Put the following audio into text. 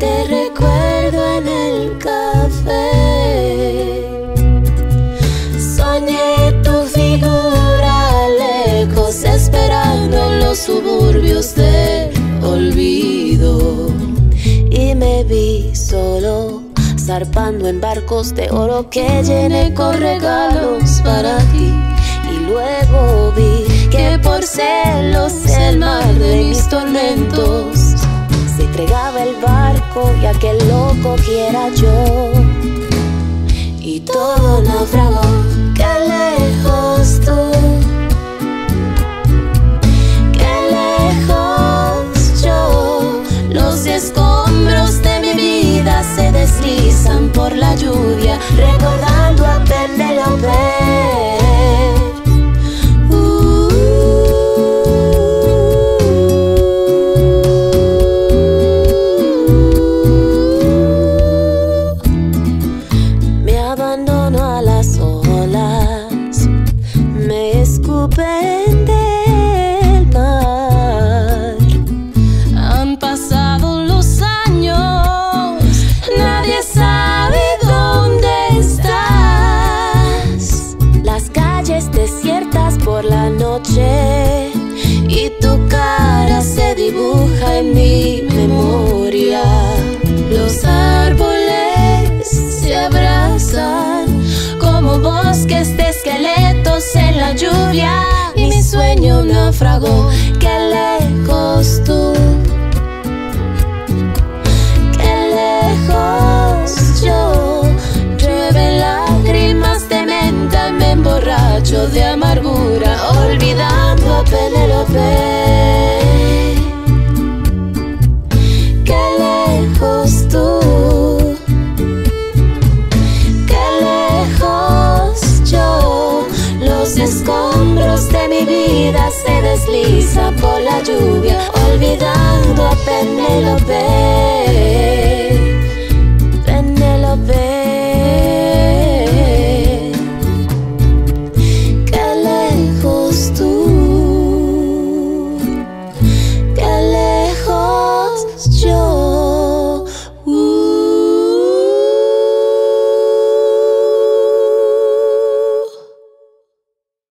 te recuerdo en el café. Soñé tu figura lejos, esperando los suburbios del olvido. Y me vi solo, zarpando en barcos de oro que llené con regalos para ti. Y luego vi que por celos el mar de mis tormentos se entregaba el barco y aquel loco que era yo. Y todo naufragó, qué lejos tú, qué lejos yo. Los escombros de mi vida se deslizan por la lluvia, recordando a Penélope. Y tu cara se dibuja en mi memoria. Los árboles se abrazan como bosques de esqueletos en la lluvia. Y mi sueño naufragó, qué lejos tú.